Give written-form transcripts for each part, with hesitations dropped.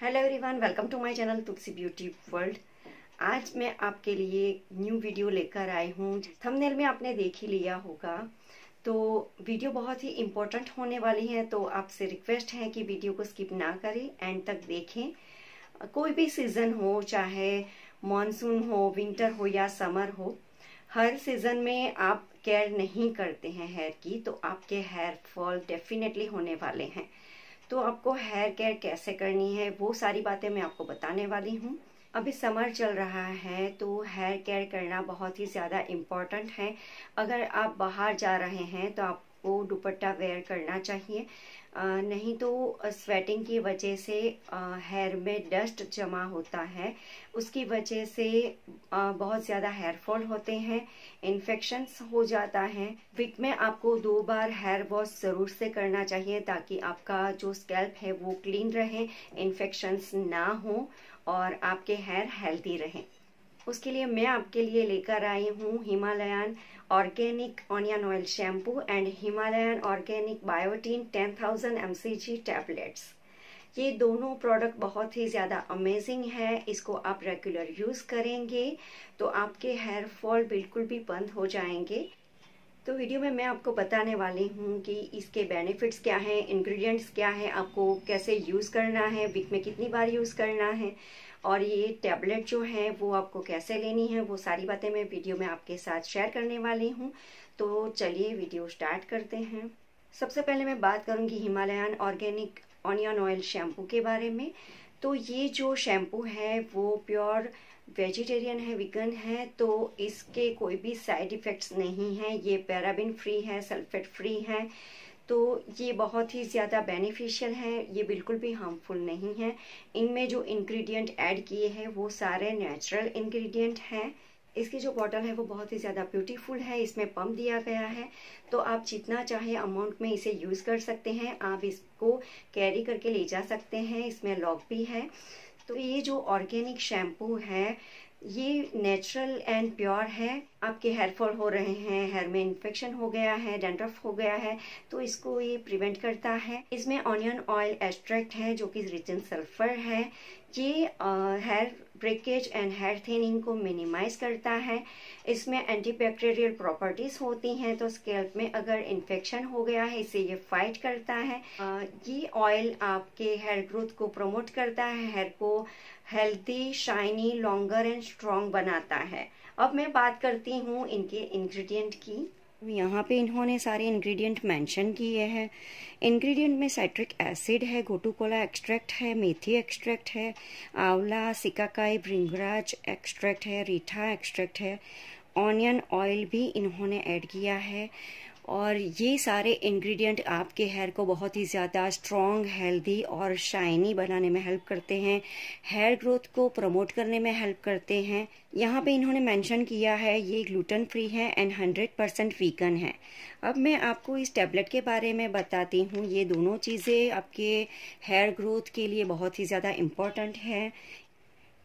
Hello everyone, welcome to my channel Tulsi beauty world. आज मैं आपके लिए न्यू वीडियो लेकर आई हूँ। थंबनेल में आपने देख ही लिया होगा, तो वीडियो बहुत ही इम्पोर्टेंट होने वाली है। तो आपसे रिक्वेस्ट है कि वीडियो को स्किप ना करें, एंड तक देखें। कोई भी सीज़न हो, चाहे मानसून हो, विंटर हो या समर हो, हर सीज़न में आप केयर नहीं करते हैं हेयर की, तो आपके हेयर फॉल डेफिनेटली होने वाले हैं। तो आपको हेयर केयर कैसे करनी है वो सारी बातें मैं आपको बताने वाली हूँ। अभी समर चल रहा है, तो हेयर केयर करना बहुत ही ज़्यादा इम्पॉर्टेंट है। अगर आप बाहर जा रहे हैं तो आपको दुपट्टा वेयर करना चाहिए, नहीं तो स्वेटिंग की वजह से हेयर में डस्ट जमा होता है, उसकी वजह से बहुत ज़्यादा हेयर फॉल होते हैं, इन्फेक्शंस हो जाता है। वीक में आपको 2 बार हेयर वॉश ज़रूर से करना चाहिए, ताकि आपका जो स्कैल्प है वो क्लीन रहे, इन्फेक्शंस ना हो और आपके हेयर हेल्दी रहें। उसके लिए मैं आपके लिए लेकर आई हूँ Himalayan organic onion oil shampoo and Himalayan organic biotin 10,000 mcg tablets. ये दोनों प्रोडक्ट बहुत ही ज़्यादा अमेजिंग है। इसको आप रेगुलर यूज़ करेंगे तो आपके हेयर फॉल बिल्कुल भी बंद हो जाएंगे। तो वीडियो में मैं आपको बताने वाली हूँ कि इसके बेनिफिट्स क्या हैं, इंग्रेडिएंट्स क्या हैं, आपको कैसे यूज़ करना है, वीक में कितनी बार यूज़ करना है, और ये टैबलेट जो है वो आपको कैसे लेनी है, वो सारी बातें मैं वीडियो में आपके साथ शेयर करने वाली हूँ। तो चलिए वीडियो स्टार्ट करते हैं। सबसे पहले मैं बात करूँगी Himalayan organic onion oil shampoo के बारे में। तो ये जो शैम्पू है वो प्योर वेजिटेरियन है, वीगन है, तो इसके कोई भी साइड इफ़ेक्ट्स नहीं हैं। ये पैराबिन फ्री है, सल्फेट फ्री है, तो ये बहुत ही ज़्यादा बेनिफिशियल है। ये बिल्कुल भी हार्मफुल नहीं है। इनमें जो इंग्रेडिएंट ऐड किए हैं वो सारे नेचुरल इंग्रेडिएंट हैं। इसकी जो बॉटल है वो बहुत ही ज़्यादा ब्यूटीफुल है, इसमें पंप दिया गया है, तो आप जितना चाहे अमाउंट में इसे यूज़ कर सकते हैं। आप इसको कैरी करके ले जा सकते हैं, इसमें लॉक भी है। तो ये जो ऑर्गेनिक शैम्पू है ये नेचुरल एंड प्योर है। आपके हेयर फॉल हो रहे हैं, हेयर में इन्फेक्शन हो गया है, डैंड्रफ हो गया है, तो इसको ये प्रिवेंट करता है। इसमें ऑनियन ऑयल एक्सट्रैक्ट है जो कि रिच इन सल्फर है। ये hair breakage and hair thinning को मिनिमाइज करता है। इसमें एंटीबैक्टीरियल प्रॉपर्टीज़ होती हैं, तो स्कैल्प में अगर इन्फेक्शन हो गया है इसे ये फाइट करता है। ये ऑयल आपके हेयर ग्रोथ को प्रमोट करता है, हेयर को healthy, shiny, longer and strong बनाता है। अब मैं बात करती हूँ इनके इंग्रेडिएंट की। यहाँ पे इन्होंने सारे इंग्रेडिएंट मेंशन किए हैं। इंग्रेडिएंट में साइट्रिक एसिड है, गोटूकोला एक्सट्रैक्ट है, मेथी एक्सट्रैक्ट है, आंवला, सिकाकाई, भृंगराज एक्सट्रैक्ट है, रीठा एक्सट्रैक्ट है, ऑनियन ऑयल भी इन्होंने ऐड किया है। और ये सारे इंग्रेडिएंट आपके हेयर को बहुत ही ज़्यादा स्ट्रॉन्ग, हेल्दी और शाइनी बनाने में हेल्प करते हैं, हेयर ग्रोथ को प्रमोट करने में हेल्प करते हैं। यहाँ पे इन्होंने मेंशन किया है ये ग्लूटेन फ्री है एंड 100% वीगन है। अब मैं आपको इस टैबलेट के बारे में बताती हूँ। ये दोनों चीज़ें आपके हेयर ग्रोथ के लिए बहुत ही ज़्यादा इम्पॉर्टेंट है।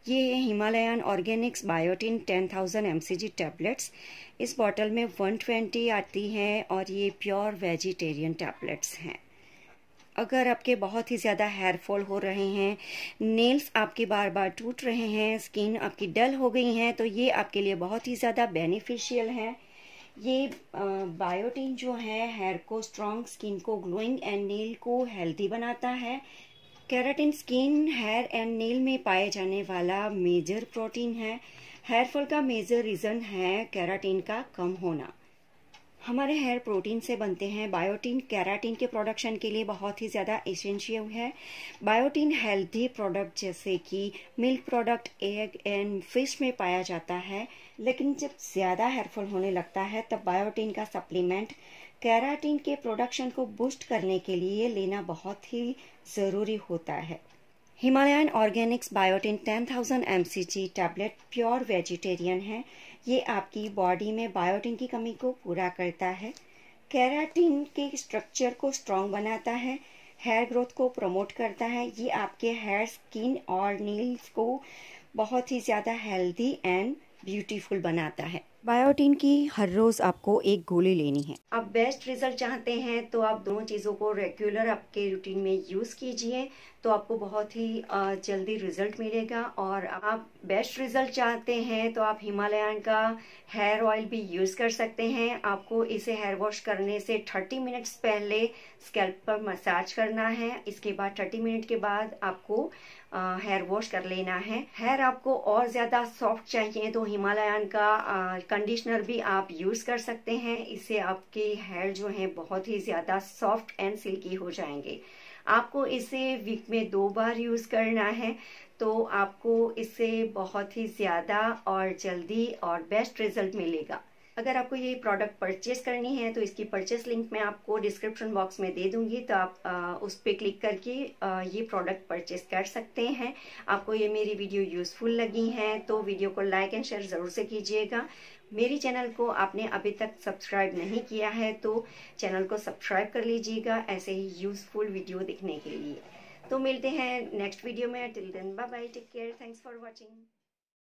ये है Himalayan organics biotin 10,000 mcg tablets. इस बॉटल में 120 आती हैं और ये प्योर वेजिटेरियन टैबलेट्स हैं। अगर आपके बहुत ही ज़्यादा हेयर फॉल हो रहे हैं, नेल्स आपके बार बार टूट रहे हैं, स्किन आपकी डल हो गई है, तो ये आपके लिए बहुत ही ज़्यादा बेनिफिशियल है। ये बायोटिन जो है हेयर को स्ट्रॉन्ग, स्किन को ग्लोइंग एंड नेल को हेल्दी बनाता है। Keratin skin, hair and nail में पाए जाने वाला मेजर प्रोटीन है। हेयरफॉल का मेजर रीज़न है केराटिन का कम होना। हमारे हेयर प्रोटीन से बनते हैं। बायोटिन केराटिन के प्रोडक्शन के लिए बहुत ही ज़्यादा एसेंशियल है। बायोटिन हेल्दी प्रोडक्ट जैसे कि milk product, egg and fish में पाया जाता है, लेकिन जब ज़्यादा हेयरफॉल होने लगता है तब बायोटिन का सप्लीमेंट केराटिन के प्रोडक्शन को बूस्ट करने के लिए लेना बहुत ही ज़रूरी होता है। Himalayan organics biotin 10,000 mcg tablet pure vegetarian है। ये आपकी बॉडी में बायोटिन की कमी को पूरा करता है, केराटिन के स्ट्रक्चर को स्ट्रॉन्ग बनाता है, हेयर ग्रोथ को प्रमोट करता है। ये आपके हेयर, स्किन और नील्स को बहुत ही ज़्यादा हेल्दी एंड ब्यूटीफुल बनाता है। बायोटीन की हर रोज़ आपको एक गोली लेनी है। आप बेस्ट रिजल्ट चाहते हैं तो आप दोनों चीज़ों को रेगुलर आपके रूटीन में यूज़ कीजिए, तो आपको बहुत ही जल्दी रिजल्ट मिलेगा। और आप बेस्ट रिजल्ट चाहते हैं तो आप हिमालयन का हेयर ऑयल भी यूज़ कर सकते हैं। आपको इसे हेयर वॉश करने से 30 मिनट्स पहले स्कैल्प पर मसाज करना है। इसके बाद 30 मिनट के बाद आपको हेयर वॉश कर लेना है। हेयर आपको और ज़्यादा सॉफ्ट चाहिए तो हिमालयन का कंडीशनर भी आप यूज़ कर सकते हैं। इससे आपके हेयर जो हैं बहुत ही ज़्यादा सॉफ्ट एंड सिल्की हो जाएंगे। आपको इसे वीक में 2 बार यूज़ करना है, तो आपको इससे बहुत ही ज़्यादा और जल्दी और बेस्ट रिजल्ट मिलेगा। अगर आपको ये प्रोडक्ट परचेस करनी है तो इसकी परचेस लिंक मैं आपको डिस्क्रिप्शन बॉक्स में दे दूंगी, तो आप उस पर क्लिक करके ये प्रोडक्ट परचेस कर सकते हैं। आपको ये मेरी वीडियो यूज़फुल लगी है तो वीडियो को लाइक एंड शेयर ज़रूर से कीजिएगा। मेरी चैनल को आपने अभी तक सब्सक्राइब नहीं किया है तो चैनल को सब्सक्राइब कर लीजिएगा ऐसे ही यूज़फुल वीडियो देखने के लिए। तो मिलते हैं नेक्स्ट वीडियो में। Till then bye bye, take care, thanks for watching.